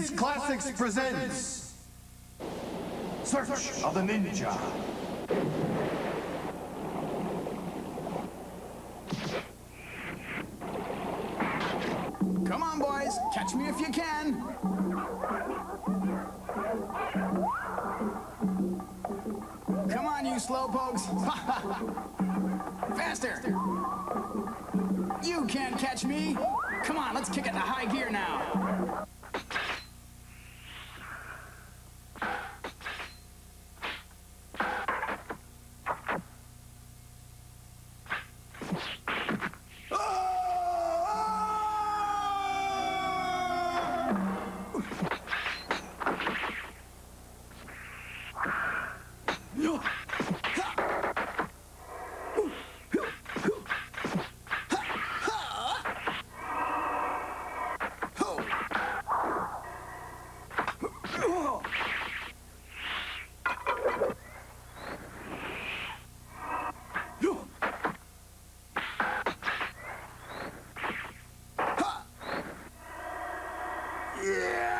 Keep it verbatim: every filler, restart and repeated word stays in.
Kids Classics presents Search of the Ninja. Come on, boys, catch me if you can. Come on, you slowpokes. Faster. You can't catch me. Come on, let's kick it to high gear now. Yeah!